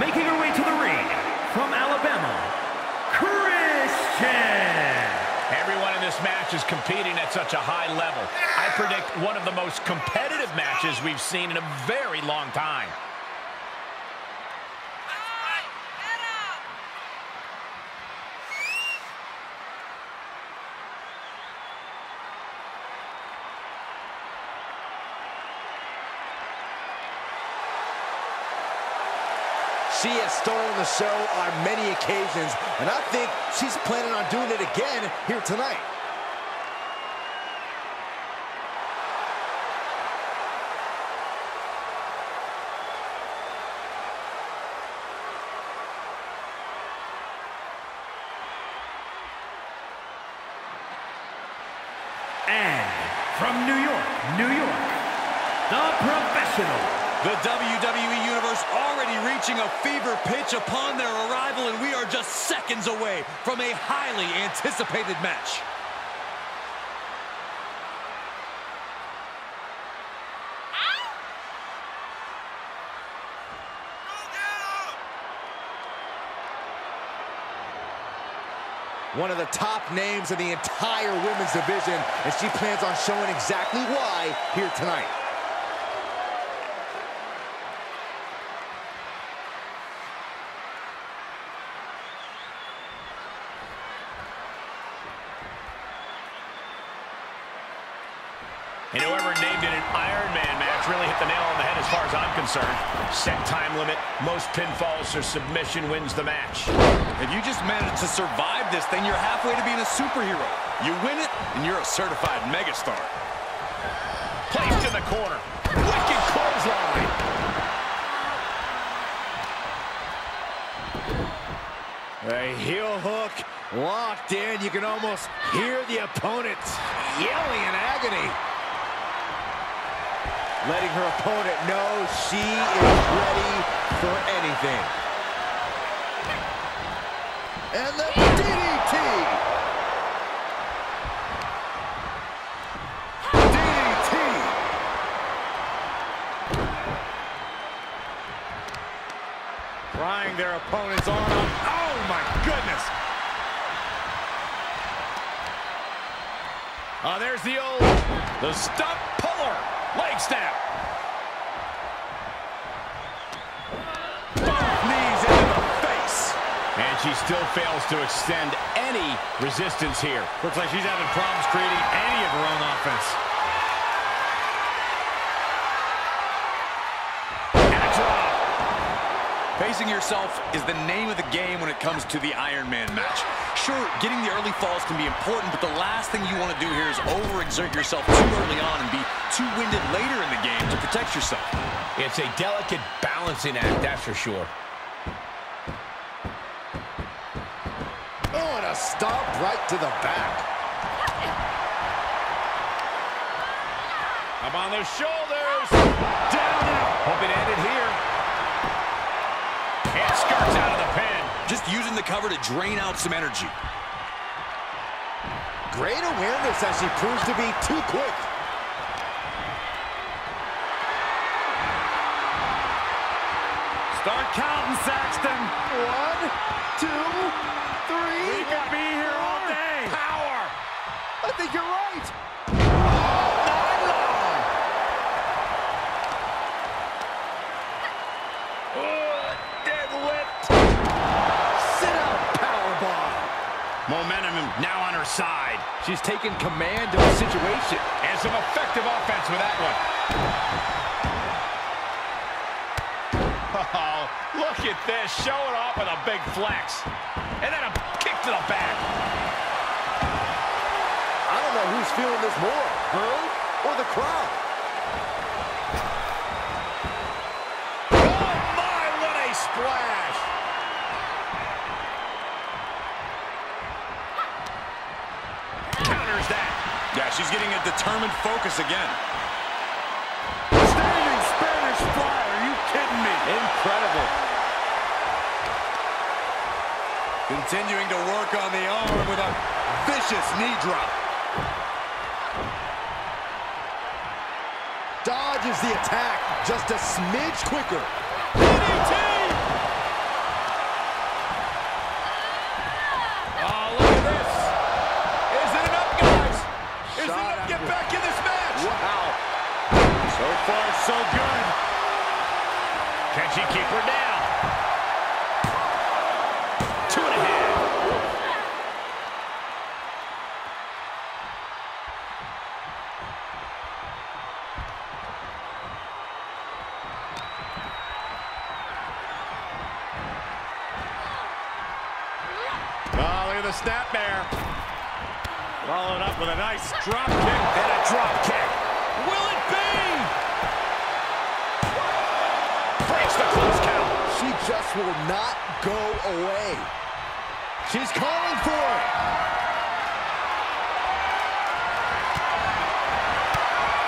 Making her way to the ring from Alabama, Christian. Everyone in this match is competing at such a high level. I predict one of the most competitive matches we've seen in a very long time. She has stolen the show on many occasions, and I think she's planning on doing it again here tonight. And from New York, New York, the professional. The WWE Universe already reaching a fever pitch upon their arrival, and we are just seconds away from a highly anticipated match. One of the top names in the entire women's division, and she plans on showing exactly why here tonight. And whoever named it an Iron Man match really hit the nail on the head as far as I'm concerned. Set time limit, most pinfalls or submission wins the match. If you just manage to survive this thing, you're halfway to being a superhero. You win it, and you're a certified megastar. Placed in the corner. Wicked clothesline. A heel hook locked in. You can almost hear the opponent yelling in agony. Letting her opponent know she is ready for anything. And the DDT! DDT! Prying their opponent's arm up. Oh my goodness! Oh, there's the old... the stump puller! Leg snap. Both knees into the face. And she still fails to extend any resistance here. Looks like she's having problems creating any of her own offense. And a draw. Facing yourself is the name of the game when it comes to the Iron Man match. Sure, getting the early falls can be important, but the last thing you want to do here is overexert yourself too early on and be too winded later in the game to protect yourself. It's a delicate balancing act, that's for sure. Oh, and a stomp right to the back. Up on those shoulders. Down now. Hope it ended here. And skirts out of the pin. Just using the cover to drain out some energy. Great awareness as she proves to be too quick. Start counting, Saxton. 1, 2, 3. We could be here all day. Power. I think you're right. Momentum now on her side. She's taken command of the situation. And some effective offense with that one. Oh, look at this. Showing off with a big flex. And then a kick to the back. I don't know who's feeling this more, her or the crowd. Oh, my, what a splash. Yeah, she's getting a determined focus again. Standing Spanish Fly, are you kidding me? Incredible. Continuing to work on the arm with a vicious knee drop. Dodges the attack just a smidge quicker. DDT! far, so good. Can she keep her down? 2.5. Oh, look at the snap there. Followed up with a nice drop kick and a drop kick. Will it be? Breaks the close count. She just will not go away. She's calling for it.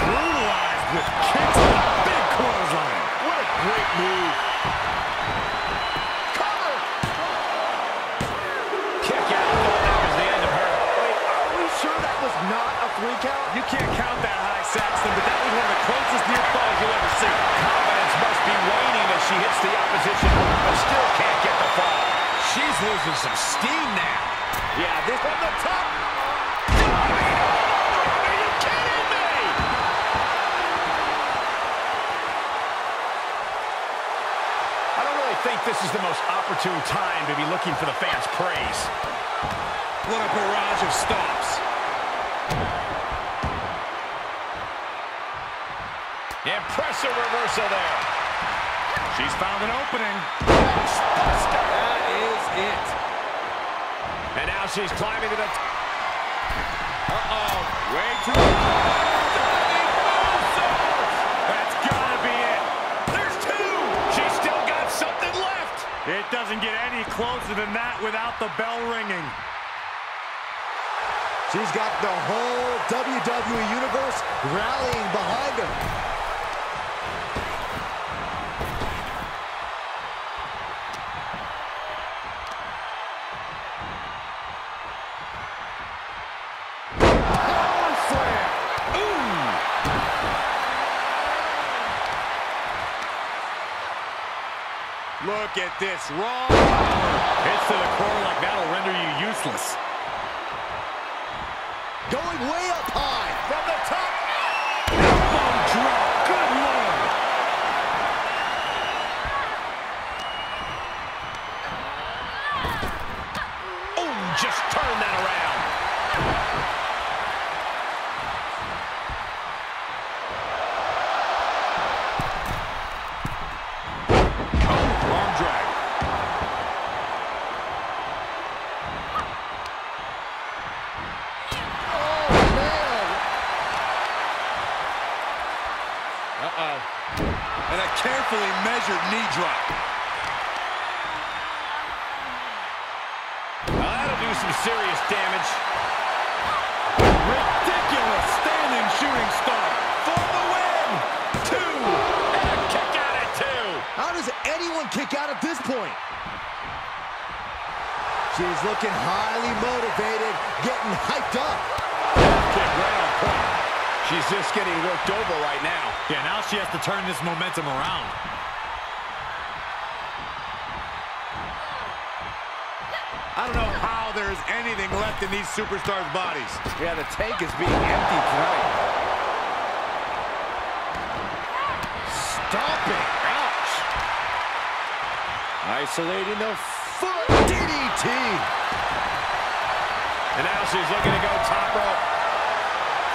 Brutalized with kicks and a big clothesline. What a great move. Cover. Kick out. That was the end of her. Wait, are we sure that was not a three count? You can't count that high, Saxton, but that was one of the closest near falls you'll ever see. Confidence must be waning as she hits the opposition, but still can't get the fall. She's losing some steam now. Yeah, this on the top. Are you kidding me? I don't really think this is the most opportune time to be looking for the fans' praise. What a barrage of stops. Impressive reversal there. She's found an opening. That is it. And now she's climbing to the top. Uh-oh. Way too low. That's gotta be it. There's two. She's still got something left. It doesn't get any closer than that without the bell ringing. She's got the whole WWE Universe rallying behind her. Power slam! Ooh! Look at this raw power. Hits to the core like that'll render you useless. Going way up high from the top. Elbow drop. Good lord. Oh, just turn that around. Oh, arm drag. And a carefully measured knee drop. Now that'll do some serious damage. Ridiculous standing shooting star for the win. Two. And a kick out at two. How does anyone kick out at this point? She's looking highly motivated, getting hyped up. Kick right on point. She's just getting worked over right now. Yeah, now she has to turn this momentum around. I don't know how there's anything left in these superstars' bodies. Yeah, the tank is being emptied tonight. Stomping. Ouch. Isolating the foot. DDT. And now she's looking to go top rope.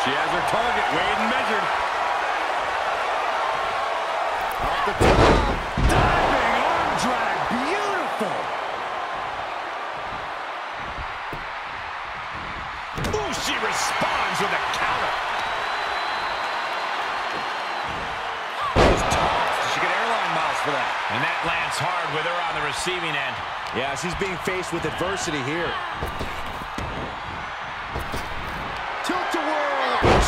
She has her target weighed and measured. Off the top. Diving arm drag. Beautiful. Ooh, she responds with a counter. Those tops. She got airline miles for that. And that lands hard with her on the receiving end. Yeah, she's being faced with adversity here.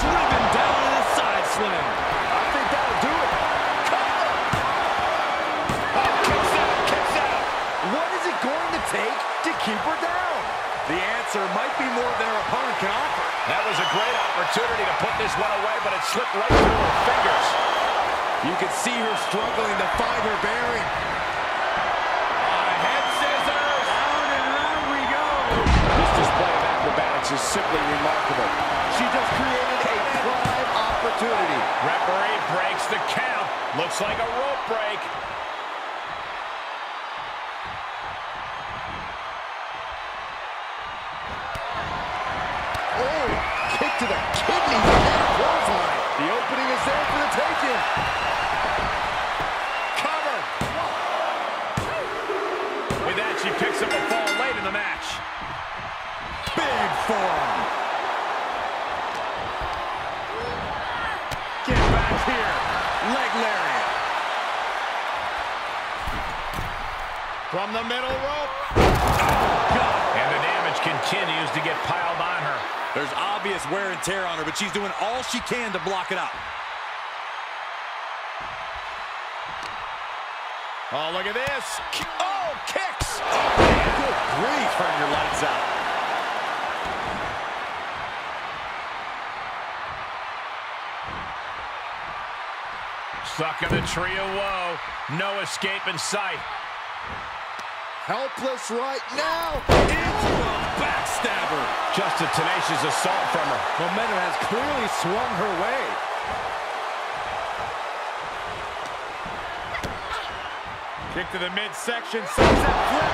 Driven down in a side slam. I think that'll do it. Cover! Oh, kicks out, kicks out. What is it going to take to keep her down? The answer might be more than her opponent can offer. That was a great opportunity to put this one away, but it slipped right through her fingers. You can see her struggling to find her bearing. Head scissors. Down and round we go. This display of acrobatics is simply remarkable. She just created a prime opportunity. referee breaks the count. Looks like a rope break. Oh, kick to the kidney. The opening is there for the taking. Cover. With that, she picks up a fall late in the match. Big forearm. Get back here. Leg lariat. From the middle rope. Oh, God. And the damage continues to get piled on her. There's obvious wear and tear on her, but she's doing all she can to block it out. Oh, look at this. Oh, kicks. Oh, man. Good grief. Turn your lights out. Stuck in the tree of woe. No escape in sight. Helpless right now. Into a backstabber. Just a tenacious assault from her. Momentum has clearly swung her way. Kick to the midsection. Sunset flip.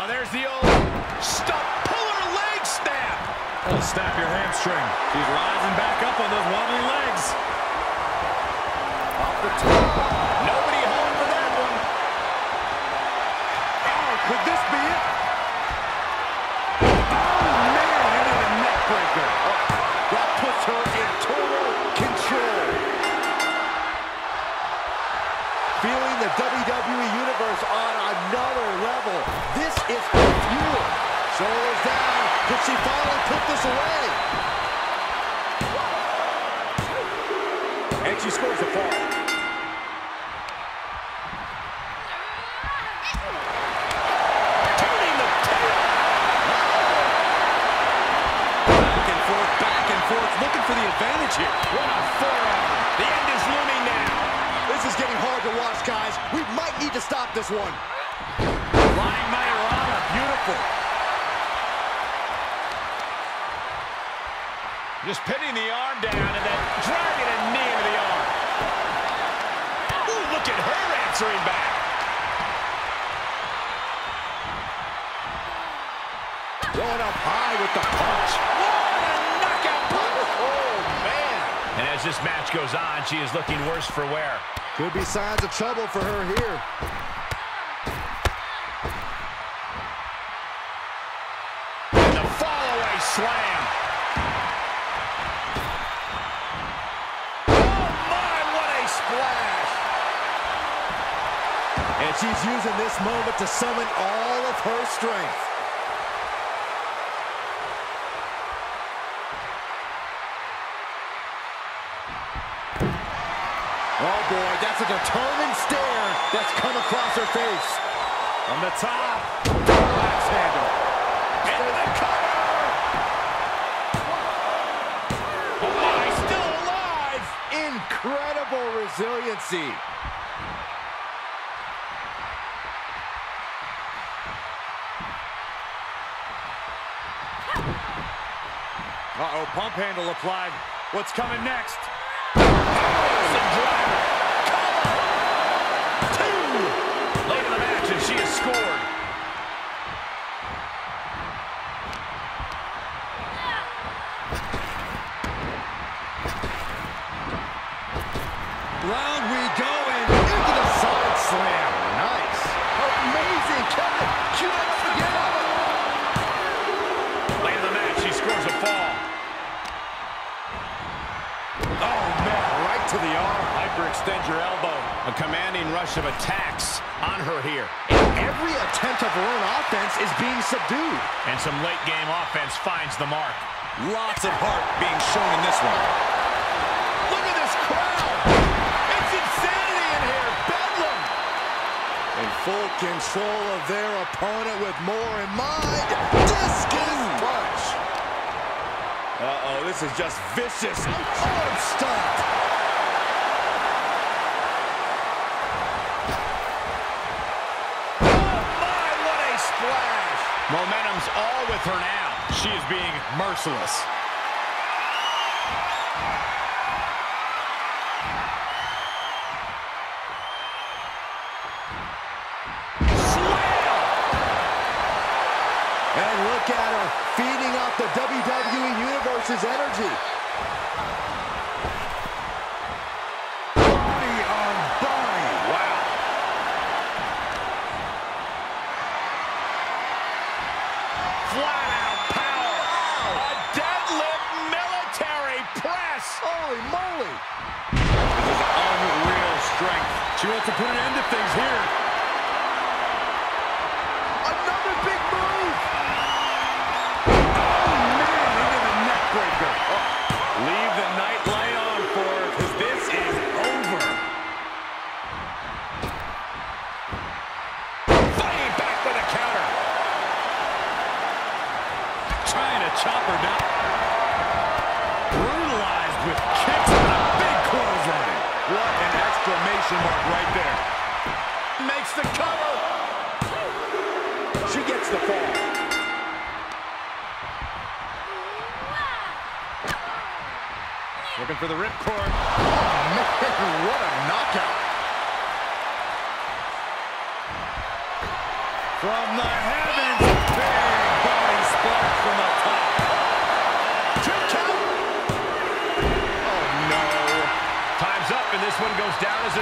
Oh, there's the old stop. It'll snap your hamstring. She's rising back up on those wobbly legs. Off the top. Nobody home for that one. Oh, could this be it? Oh, man, and a neck breaker. Oh, that puts her in total control. Feeling the WWE Universe on another level. This is her fuel. Soul is down. Did she finally put this away? And she scores a fall. Turning the tail. Back and forth, looking for the advantage here. What a forearm. The end is looming now. This is getting hard to watch, guys. We might need to stop this one. Flying Mayorana, beautiful. Just pinning the arm down and then dragging a knee into the arm. Ooh, look at her answering back. Going up high with the punch. What a knockout punch. Oh, man. And as this match goes on, she is looking worse for wear. Could be signs of trouble for her here. And the fall-away slam. And she's using this moment to summon all of her strength. Oh, boy, that's a determined stare that's come across her face. On the top, left handle. Into the cover. Oh, he's still alive. Incredible resiliency. Uh-oh, pump handle applied. What's coming next? Oh, it's a driver. Cover. Two. Late in the match, and she has scored. Round we go, and into the side slam. Nice. Amazing, Kevin. Cute. To the arm, hyperextend your elbow. A commanding rush of attacks on her here. And every attempt of her own offense is being subdued. And some late game offense finds the mark. Lots of heart being shown in this one. Look at this crowd. It's insanity in here, bedlam. In full control of their opponent with more in mind. This is punch. Uh-oh, this is just vicious. Arm stomp. Momentum's all with her now. She is being merciless. And look at her, feeding off the WWE Universe's energy. Body on body. Wow. Flat out power. Wow. A deadlift military press. Holy moly. This is unreal strength. She wants to put an end to things here. Another big move. Leave the night light on for her, because this is over. Fighting back with a counter. Trying to chop her down. Brutalized with kicks and a big clothesline. What an exclamation mark right there. Makes the cover. She gets the fall. Looking for the ripcord. Oh, man, what a knockout. From the heavens, big body splash from the top. Two count. Oh, no. Time's up, and this one goes down as a...